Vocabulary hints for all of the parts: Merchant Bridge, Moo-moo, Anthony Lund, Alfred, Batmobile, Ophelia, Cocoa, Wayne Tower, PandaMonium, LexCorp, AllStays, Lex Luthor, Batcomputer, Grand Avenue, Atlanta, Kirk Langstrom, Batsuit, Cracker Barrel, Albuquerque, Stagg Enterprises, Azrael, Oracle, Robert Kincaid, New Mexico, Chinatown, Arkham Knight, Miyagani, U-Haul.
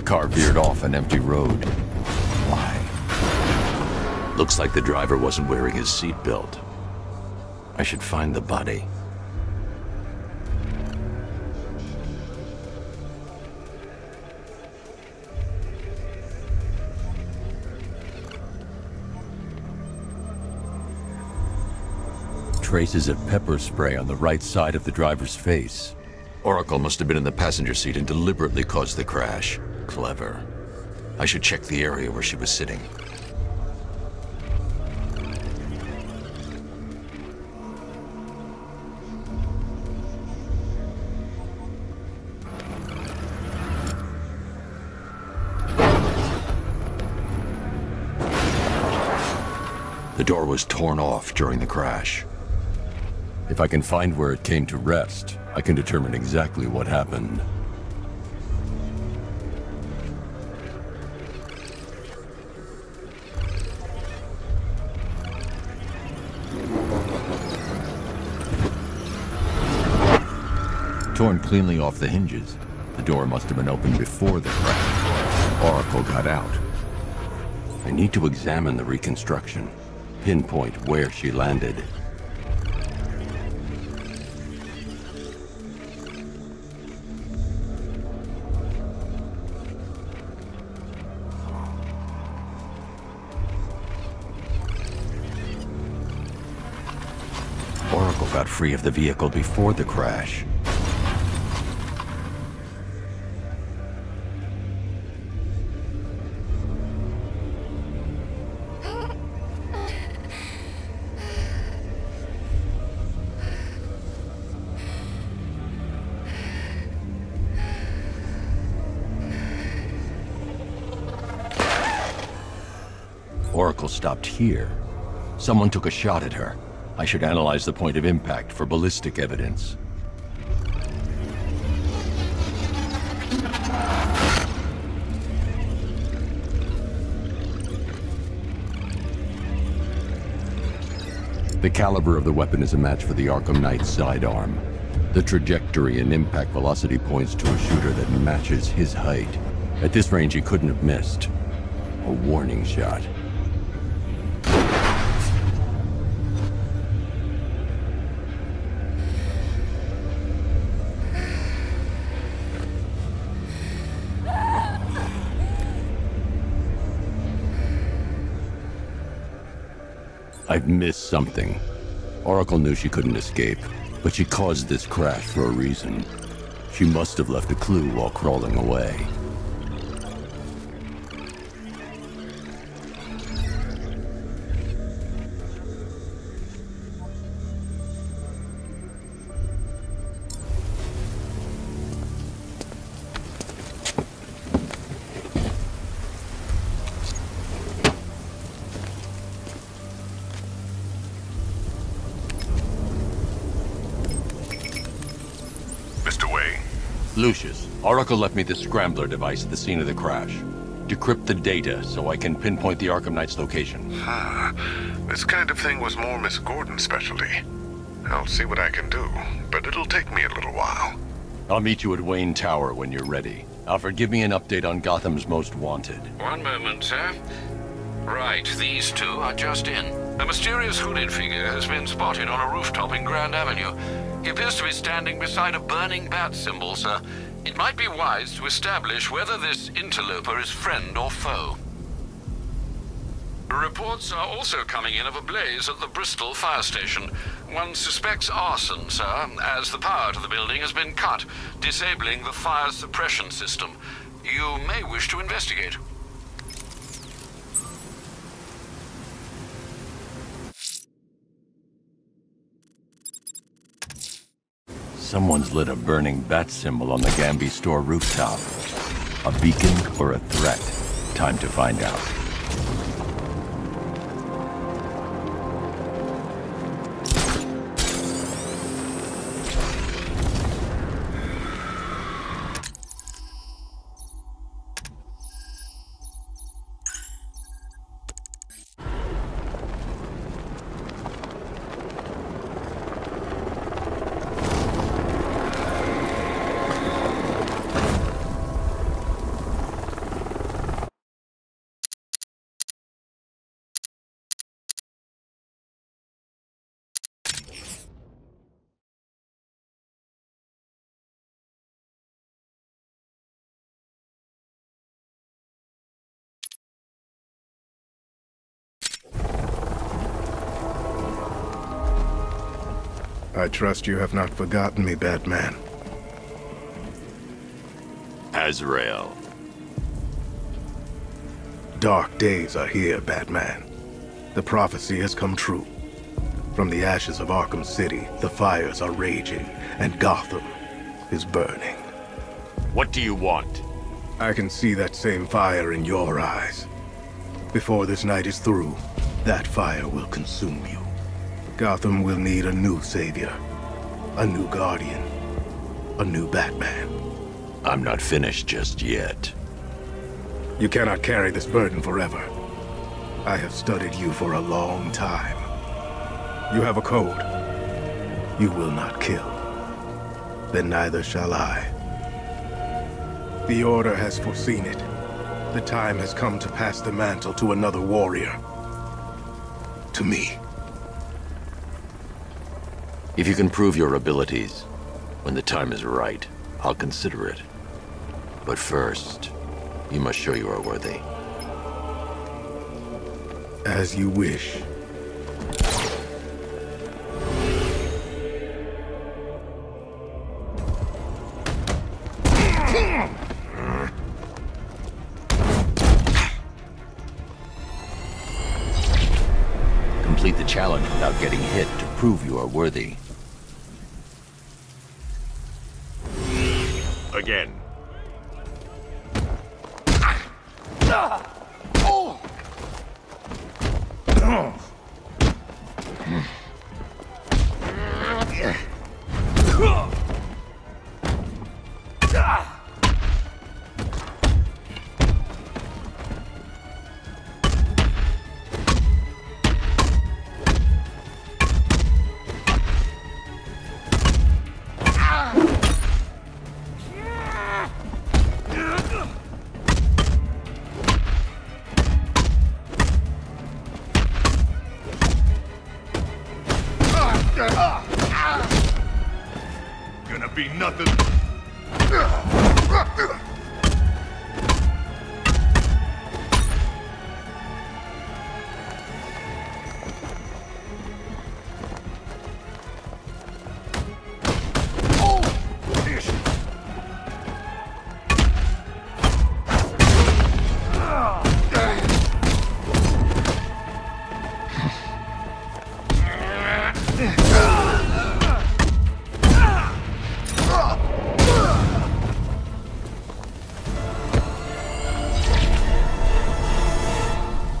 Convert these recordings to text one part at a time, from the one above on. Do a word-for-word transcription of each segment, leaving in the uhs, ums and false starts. The car veered off an empty road. Why? Looks like the driver wasn't wearing his seatbelt. I should find the body. Traces of pepper spray on the right side of the driver's face. Oracle must have been in the passenger seat and deliberately caused the crash. Clever. I should check the area where she was sitting. The door was torn off during the crash. If I can find where it came to rest, I can determine exactly what happened. Torn cleanly off the hinges, the door must have been opened before the crash. Oracle got out. I need to examine the reconstruction, pinpoint where she landed. Got free of the vehicle before the crash. Oracle stopped here. Someone took a shot at her. I should analyze the point of impact for ballistic evidence. The caliber of the weapon is a match for the Arkham Knight's sidearm. The trajectory and impact velocity points to a shooter that matches his height. At this range, he couldn't have missed. A warning shot. I've missed something. Oracle knew she couldn't escape, but she caused this crash for a reason. She must have left a clue while crawling away. Lucius, Oracle left me the scrambler device at the scene of the crash. Decrypt the data so I can pinpoint the Arkham Knight's location. Huh. This kind of thing was more Miss Gordon's specialty. I'll see what I can do, but it'll take me a little while. I'll meet you at Wayne Tower when you're ready. Alfred, give me an update on Gotham's Most Wanted. One moment, sir. Right, these two are just in. A mysterious hooded figure has been spotted on a rooftop in Grand Avenue. He appears to be standing beside a burning bat symbol, sir. It might be wise to establish whether this interloper is friend or foe. Reports are also coming in of a blaze at the Bristol fire station. One suspects arson, sir, as the power to the building has been cut, disabling the fire suppression system. You may wish to investigate. Someone's lit a burning bat symbol on the Gambi store rooftop. A beacon or a threat? Time to find out. I trust you have not forgotten me, Batman. Azrael. Dark days are here, Batman. The prophecy has come true. From the ashes of Arkham City, the fires are raging, and Gotham is burning. What do you want? I can see that same fire in your eyes. Before this night is through, that fire will consume you. Gotham will need a new savior, a new guardian, a new Batman. I'm not finished just yet. You cannot carry this burden forever. I have studied you for a long time. You have a code. You will not kill. Then neither shall I. The Order has foreseen it. The time has come to pass the mantle to another warrior. To me. If you can prove your abilities, when the time is right, I'll consider it. But first, you must show you are worthy. As you wish. Complete the challenge without getting hit to prove you are worthy. Again.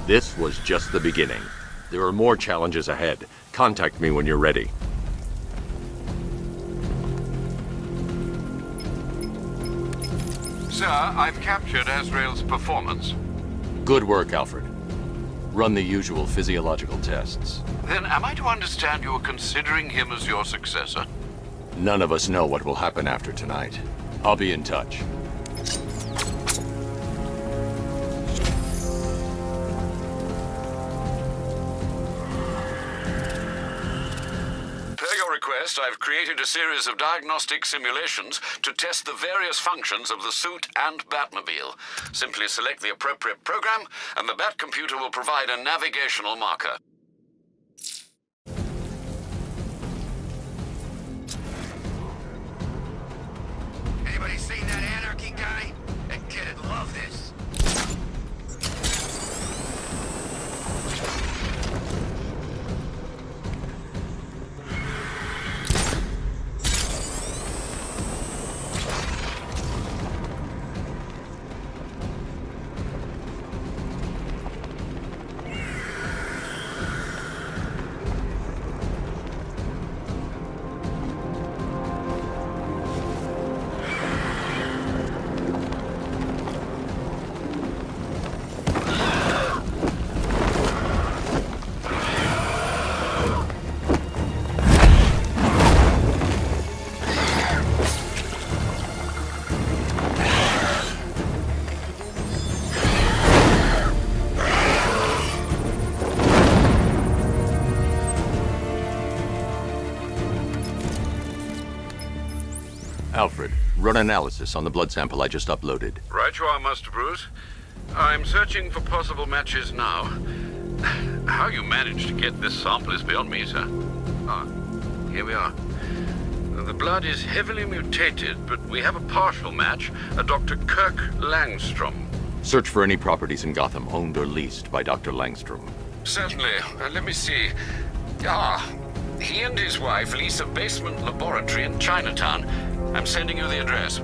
This was just the beginning. There are more challenges ahead. Contact me when you're ready. Sir, I've captured Azrael's performance. Good work, Alfred. Run the usual physiological tests. Then am I to understand you are considering him as your successor? None of us know what will happen after tonight. I'll be in touch. I've created a series of diagnostic simulations to test the various functions of the suit and Batmobile. Simply select the appropriate program, and the Batcomputer will provide a navigational marker. Anybody seen that anarchy guy? That kid'd love this. Alfred, run analysis on the blood sample I just uploaded. Right you are, Master Bruce. I'm searching for possible matches now. How you managed to get this sample is beyond me, sir. Ah. Here we are. The blood is heavily mutated, but we have a partial match, a Doctor Kirk Langstrom. Search for any properties in Gotham owned or leased by Doctor Langstrom. Certainly. Uh, let me see. Ah, he and his wife lease a basement laboratory in Chinatown. I'm sending you the address.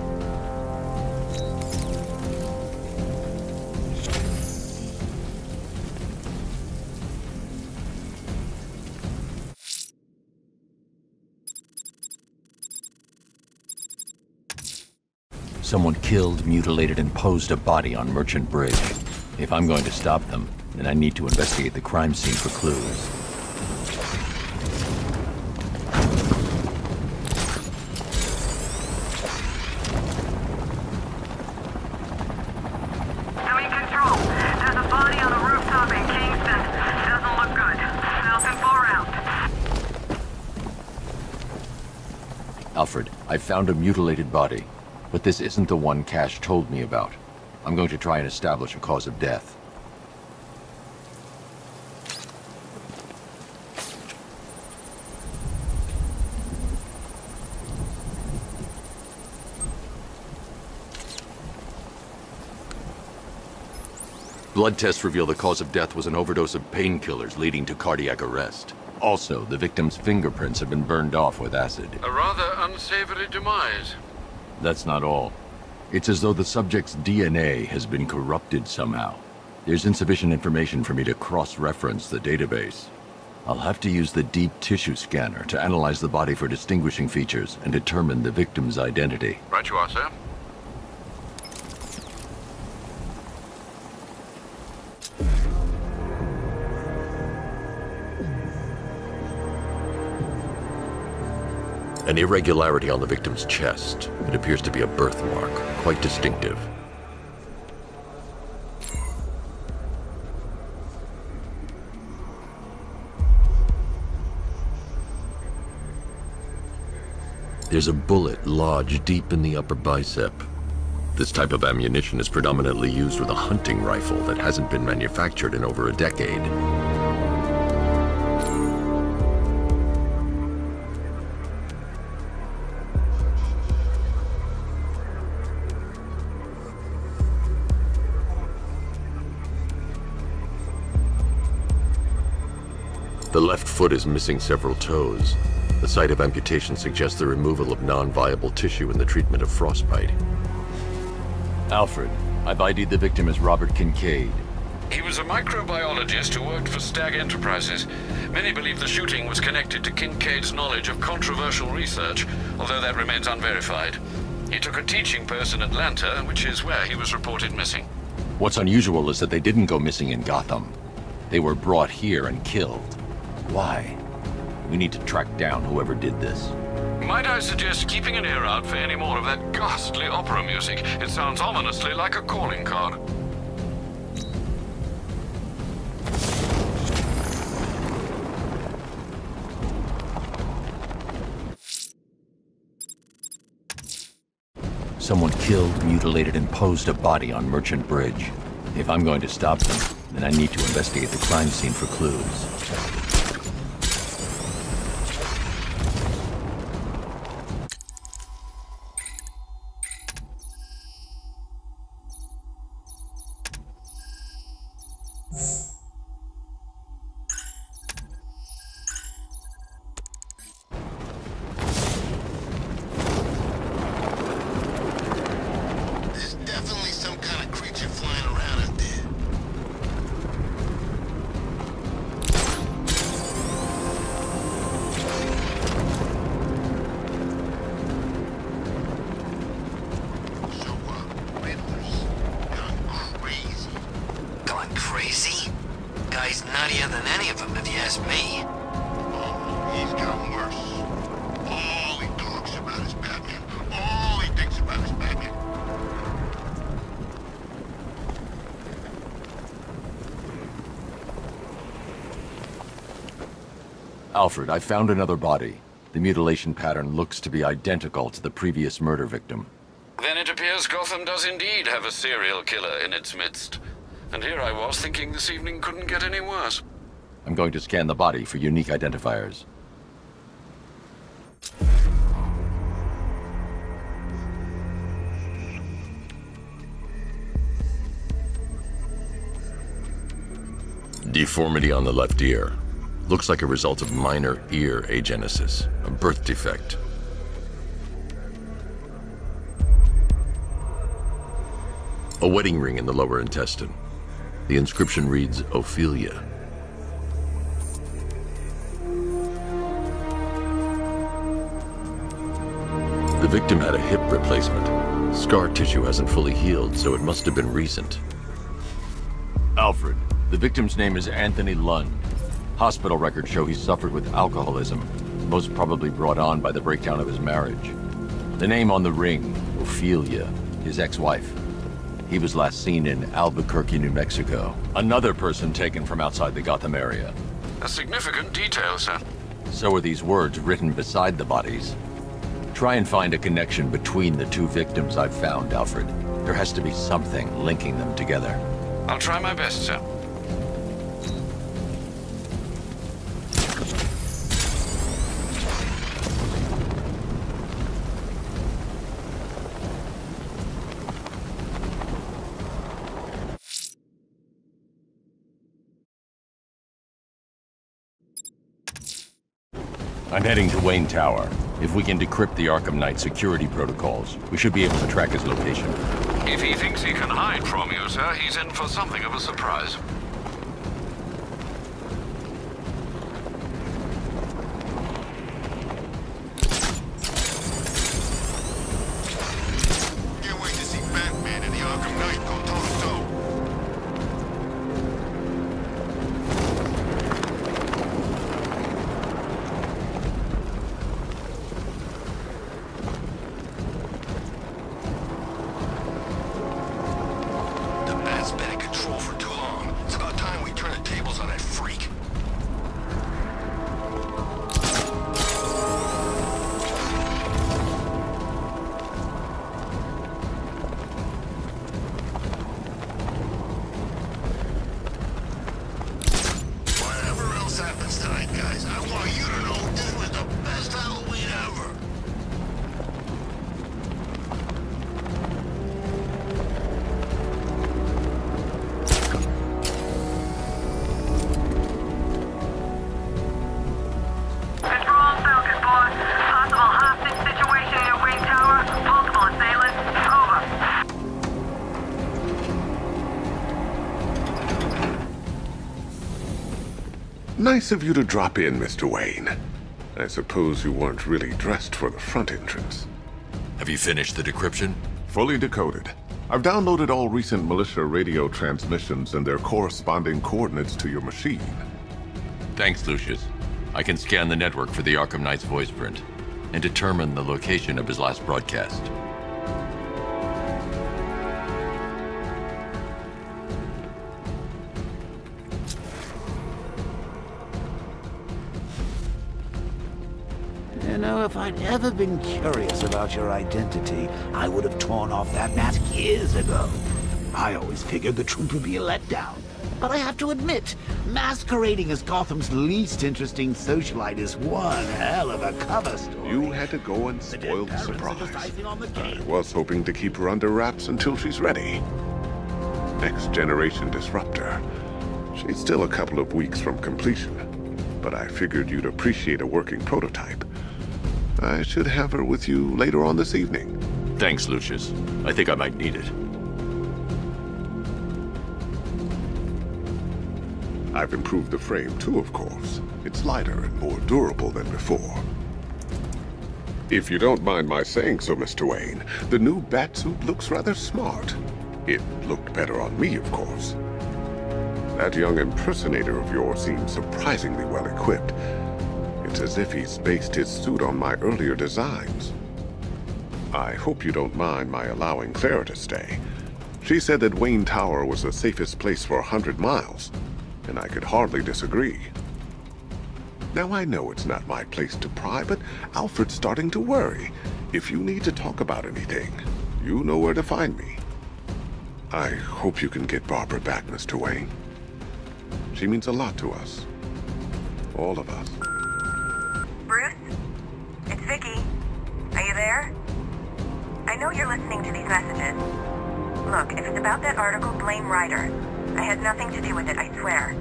Someone killed, mutilated, and posed a body on Merchant Bridge. If I'm going to stop them, then I need to investigate the crime scene for clues. Alfred, I found a mutilated body, but this isn't the one Cash told me about. I'm going to try and establish a cause of death. Blood tests reveal the cause of death was an overdose of painkillers leading to cardiac arrest. Also, the victim's fingerprints have been burned off with acid. A rather unsavory demise. That's not all. It's as though the subject's D N A has been corrupted somehow. There's insufficient information for me to cross-reference the database. I'll have to use the deep tissue scanner to analyze the body for distinguishing features and determine the victim's identity. Right you are, sir. An irregularity on the victim's chest. It appears to be a birthmark, quite distinctive. There's a bullet lodged deep in the upper bicep. This type of ammunition is predominantly used with a hunting rifle that hasn't been manufactured in over a decade. The left foot is missing several toes. The site of amputation suggests the removal of non-viable tissue in the treatment of frostbite. Alfred, I've I D'd the victim as Robert Kincaid. He was a microbiologist who worked for Stagg Enterprises. Many believe the shooting was connected to Kincaid's knowledge of controversial research, although that remains unverified. He took a teaching post in Atlanta, which is where he was reported missing. What's unusual is that they didn't go missing in Gotham. They were brought here and killed. Why? We need to track down whoever did this. Might I suggest keeping an ear out for any more of that ghastly opera music? It sounds ominously like a calling card. Someone killed, mutilated, and posed a body on Merchant Bridge. If I'm going to stop them, then I need to investigate the crime scene for clues. Alfred, I found another body. The mutilation pattern looks to be identical to the previous murder victim. Then it appears Gotham does indeed have a serial killer in its midst. And here I was thinking this evening couldn't get any worse. I'm going to scan the body for unique identifiers. Deformity on the left ear. Looks like a result of minor ear agenesis, a birth defect. A wedding ring in the lower intestine. The inscription reads, Ophelia. The victim had a hip replacement. Scar tissue hasn't fully healed, so it must have been recent. Alfred, the victim's name is Anthony Lund. Hospital records show he suffered with alcoholism, most probably brought on by the breakdown of his marriage. The name on the ring, Ophelia, his ex-wife. He was last seen in Albuquerque, New Mexico. Another person taken from outside the Gotham area. A significant detail, sir. So are these words written beside the bodies. Try and find a connection between the two victims I've found, Alfred. There has to be something linking them together. I'll try my best, sir. I'm heading to Wayne Tower. If we can decrypt the Arkham Knight security protocols, we should be able to track his location. If he thinks he can hide from you, sir, he's in for something of a surprise. Nice of you to drop in, Mister Wayne. I suppose you weren't really dressed for the front entrance. Have you finished the decryption? Fully decoded. I've downloaded all recent militia radio transmissions and their corresponding coordinates to your machine. Thanks, Lucius. I can scan the network for the Arkham Knight's voice print and determine the location of his last broadcast. If I'd ever been curious about your identity, I would have torn off that mask years ago. I always figured the truth would be a letdown. But I have to admit, masquerading as Gotham's least interesting socialite is one hell of a cover story. You had to go and spoil the surprise. I was hoping to keep her under wraps until she's ready. Next generation disruptor. She's still a couple of weeks from completion, but I figured you'd appreciate a working prototype. I should have her with you later on this evening. Thanks, Lucius. I think I might need it. I've improved the frame too, of course. It's lighter and more durable than before. If you don't mind my saying so, Mister Wayne, the new Batsuit looks rather smart. It looked better on me, of course. That young impersonator of yours seems surprisingly well equipped. It's as if he's based his suit on my earlier designs. I hope you don't mind my allowing Clara to stay. She said that Wayne Tower was the safest place for a hundred miles, and I could hardly disagree. Now I know it's not my place to pry, but Alfred's starting to worry. If you need to talk about anything, you know where to find me. I hope you can get Barbara back, Mister Wayne. She means a lot to us. All of us. Vicky, are you there? I know you're listening to these messages. Look, if it's about that article, blame Ryder. I had nothing to do with it, I swear.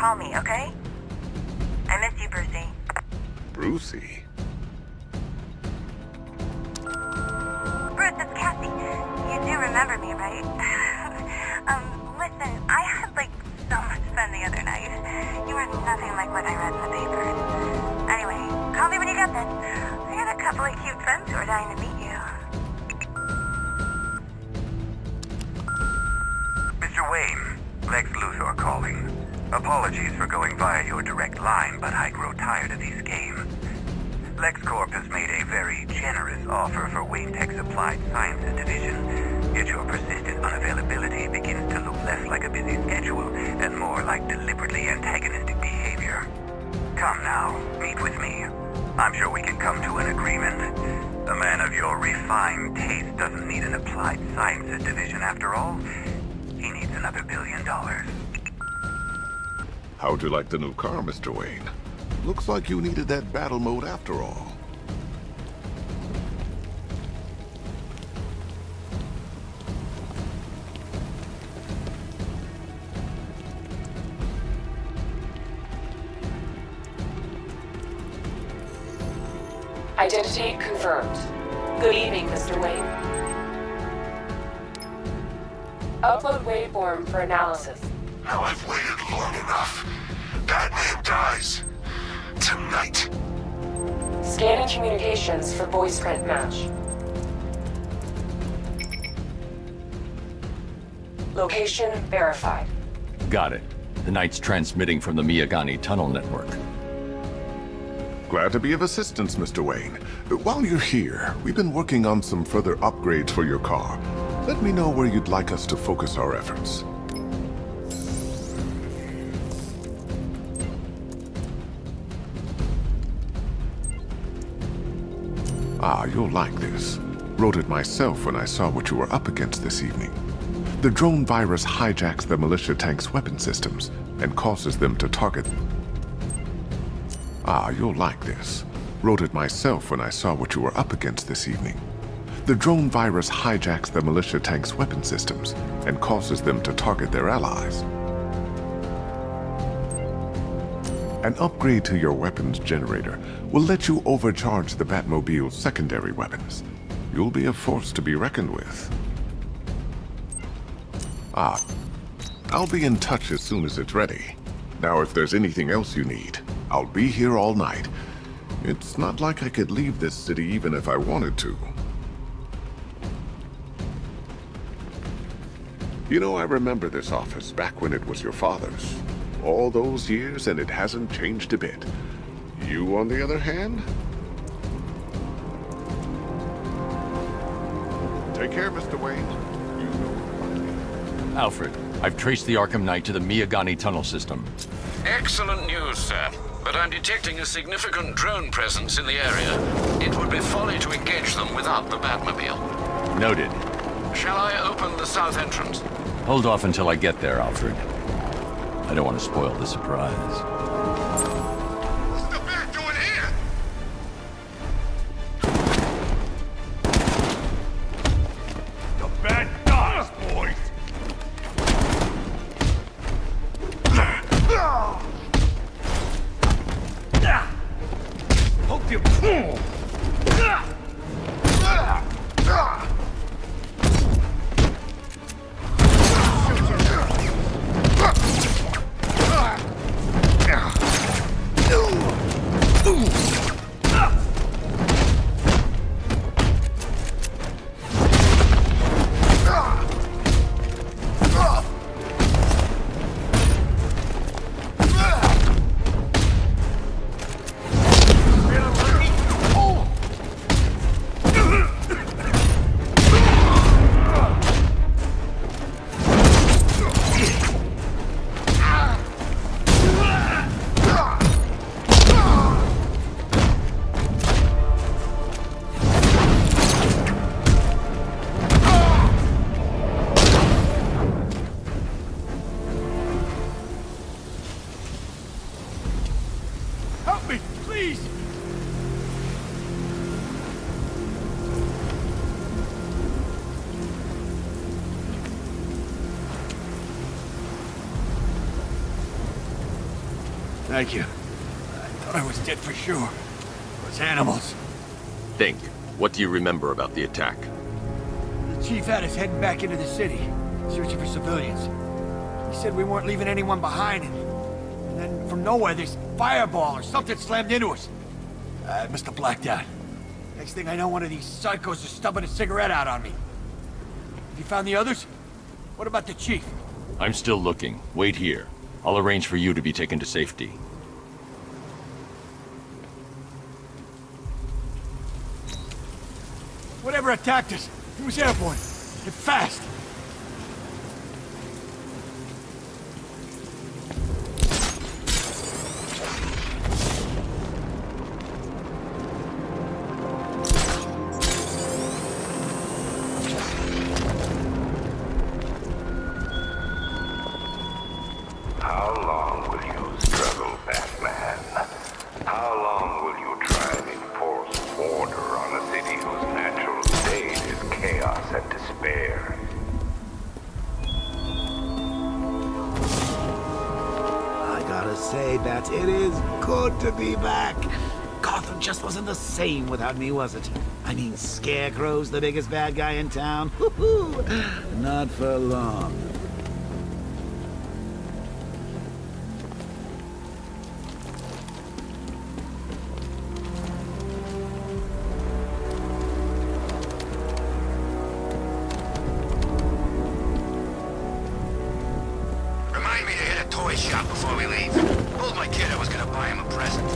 call me, okay? I miss you, Brucey. Brucey? Bruce, it's Kathy. You do remember me, right? um, listen, I had, like, so much fun the other night. You were nothing like what I read in the papers. Anyway, call me when you get this. I got a couple of cute friends who are dying to meet you. Mister Wayne, Lex Luthor calling. Apologies for going via your direct line, but I grow tired of these games. LexCorp has made a very generous offer for Wayne Tech's Applied Sciences Division, yet your persistent unavailability begins to look less like a busy schedule and more like deliberately antagonistic behavior. Come now, meet with me. I'm sure we can come to an agreement. A man of your refined taste doesn't need an Applied Sciences Division after all. He needs another billion dollars. How'd you like the new car, Mister Wayne? Looks like you needed that battle mode after all. Identity confirmed. Good evening, Mister Wayne. Upload waveform for analysis. Now I've waited long enough. Batman dies. Tonight. Scanning communications for voice print match. Location verified. Got it. The Knight's transmitting from the Miyagani tunnel network. Glad to be of assistance, Mister Wayne. While you're here, we've been working on some further upgrades for your car. Let me know where you'd like us to focus our efforts. Ah, you'll like this. Wrote it myself when I saw what you were up against this evening. The drone virus hijacks the militia tank's weapon systems and causes them to target... Ah, you'll like this. Wrote it myself when I saw what you were up against this evening. The drone virus hijacks the militia tank's weapon systems and causes them to target their allies. An upgrade to your weapons generator will let you overcharge the Batmobile's secondary weapons. You'll be a force to be reckoned with. Ah, I'll be in touch as soon as it's ready. Now, if there's anything else you need, I'll be here all night. It's not like I could leave this city even if I wanted to. You know, I remember this office back when it was your father's. All those years, and it hasn't changed a bit. You, on the other hand? Take care, Mister Wayne. You know. Alfred, I've traced the Arkham Knight to the Miyagani tunnel system. Excellent news, sir. But I'm detecting a significant drone presence in the area. It would be folly to engage them without the Batmobile. Noted. Shall I open the south entrance? Hold off until I get there, Alfred. I don't want to spoil the surprise. What's the bat doing here? The bat dies, boys! Hope you... Thank you. I thought I was dead for sure. Those animals. Think. What do you remember about the attack? The chief had us heading back into the city, searching for civilians. He said we weren't leaving anyone behind. And then from nowhere, this fireball or something slammed into us. I must have blacked out. Next thing I know, one of these psychos is stubbing a cigarette out on me. Have you found the others? What about the chief? I'm still looking. Wait here. I'll arrange for you to be taken to safety. Whatever attacked us, it was airborne. And fast. Same without me, was it? I mean, Scarecrow's the biggest bad guy in town. Woo-hoo! Not for long. Remind me to hit a toy shop before we leave. Told my kid I was gonna buy him a present.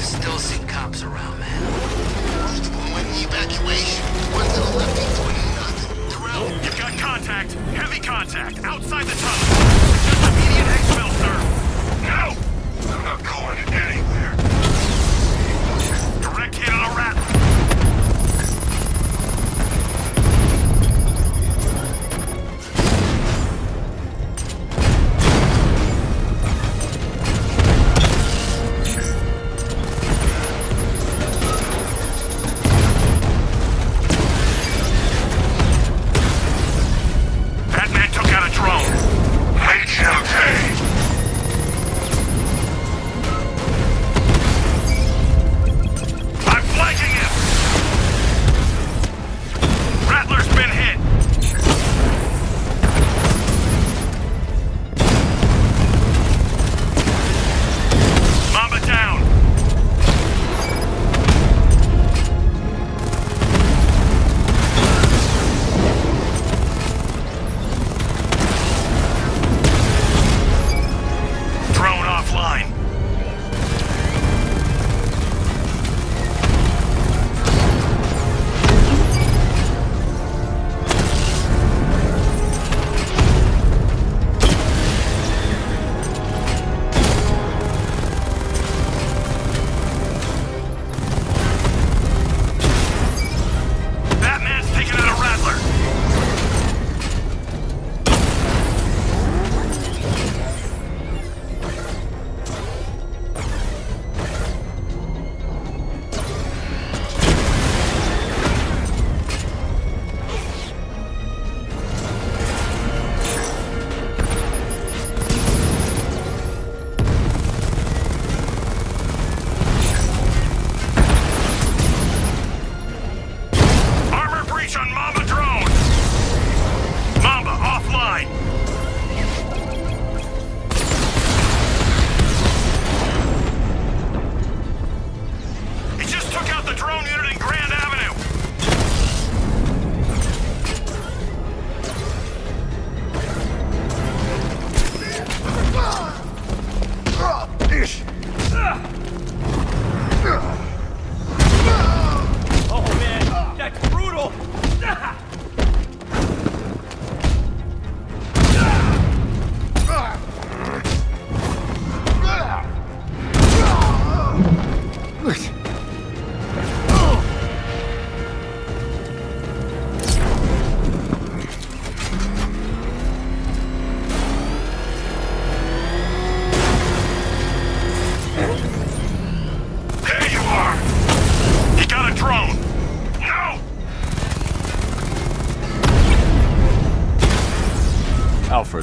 Still see cops around, man. Most of them wouldn't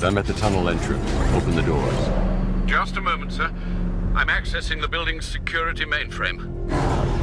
Alfred, I'm at the tunnel entrance. Open the doors. Just a moment, sir. I'm accessing the building's security mainframe.